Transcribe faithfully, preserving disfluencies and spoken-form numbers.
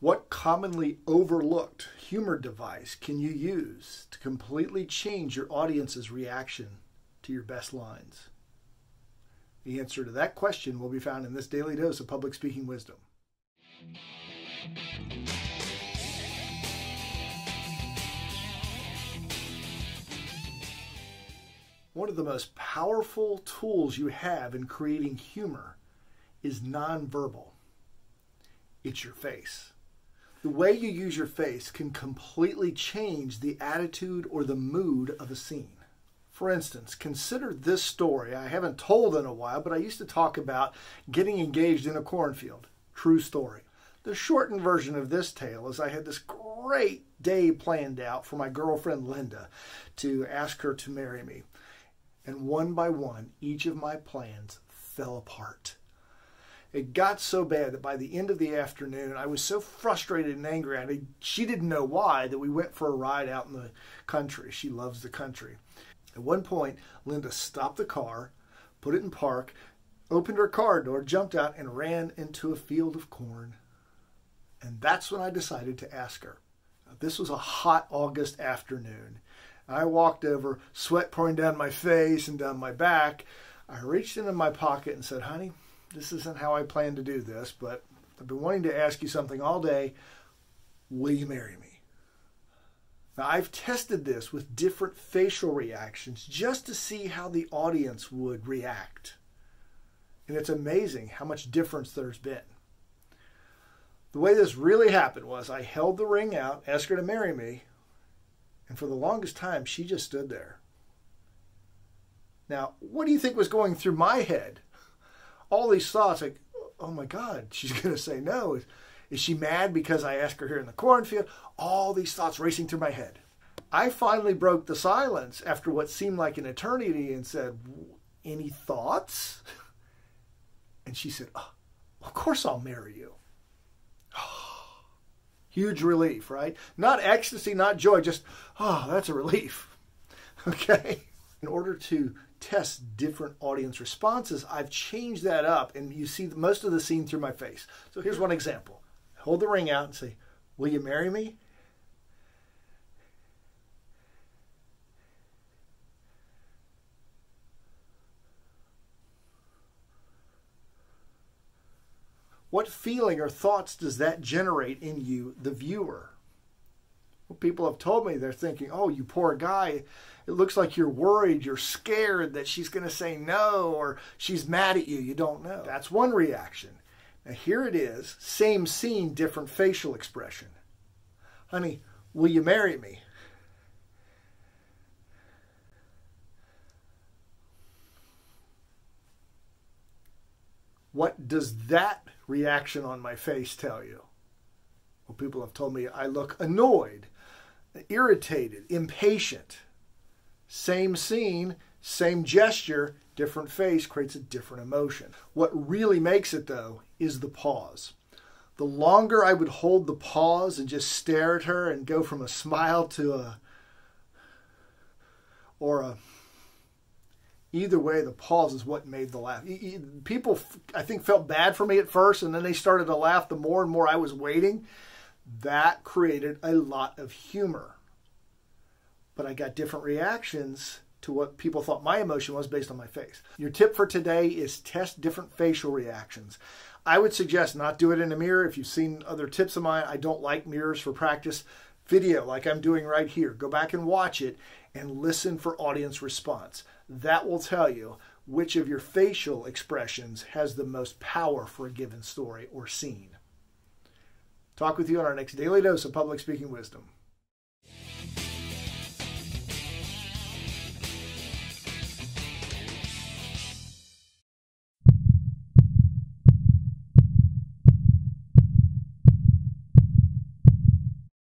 What commonly overlooked humor device can you use to completely change your audience's reaction to your best lines? The answer to that question will be found in this daily dose of public speaking wisdom. One of the most powerful tools you have in creating humor is nonverbal. It's your face. The way you use your face can completely change the attitude or the mood of a scene. For instance, consider this story I haven't told in a while, but I used to talk about getting engaged in a cornfield. True story. The shortened version of this tale is I had this great day planned out for my girlfriend Linda to ask her to marry me. And one by one, each of my plans fell apart. It got so bad that by the end of the afternoon, I was so frustrated and angry. I mean, she didn't know why, that we went for a ride out in the country. She loves the country. At one point, Linda stopped the car, put it in park, opened her car door, jumped out, and ran into a field of corn. And that's when I decided to ask her. This was a hot August afternoon. I walked over, sweat pouring down my face and down my back. I reached into my pocket and said, "Honey, this isn't how I planned to do this, but I've been wanting to ask you something all day. Will you marry me?" Now, I've tested this with different facial reactions just to see how the audience would react. And it's amazing how much difference there's been. The way this really happened was I held the ring out, asked her to marry me, and for the longest time, she just stood there. Now, what do you think was going through my head? All these thoughts like, oh my God, she's going to say no. Is, is she mad because I asked her here in the cornfield? All these thoughts racing through my head. I finally broke the silence after what seemed like an eternity and said, "Any thoughts?" And she said, "Oh, of course I'll marry you." Huge relief, right? Not ecstasy, not joy, just, oh, that's a relief. Okay? In order to test different audience responses, I've changed that up, and you see most of the scene through my face. So here's one example. Hold the ring out and say, "Will you marry me?" What feeling or thoughts does that generate in you, the viewer? Well, people have told me they're thinking, "Oh, you poor guy. It looks like you're worried, you're scared that she's going to say no, or she's mad at you." You don't know. That's one reaction. Now here it is, same scene, different facial expression. "Honey, will you marry me?" What does that reaction on my face tell you? Well, people have told me I look annoyed, irritated, impatient. Same scene, same gesture, different face creates a different emotion. What really makes it, though, is the pause. The longer I would hold the pause and just stare at her and go from a smile to a, or a, either way, the pause is what made the laugh. People, I think, felt bad for me at first, and then they started to laugh the more and more I was waiting. That created a lot of humor. But I got different reactions to what people thought my emotion was based on my face. Your tip for today is test different facial reactions. I would suggest not do it in a mirror. If you've seen other tips of mine, I don't like mirrors for practice. Video like I'm doing right here. Go back and watch it and listen for audience response. That will tell you which of your facial expressions has the most power for a given story or scene. Talk with you on our next Daily Dose of Public Speaking Wisdom.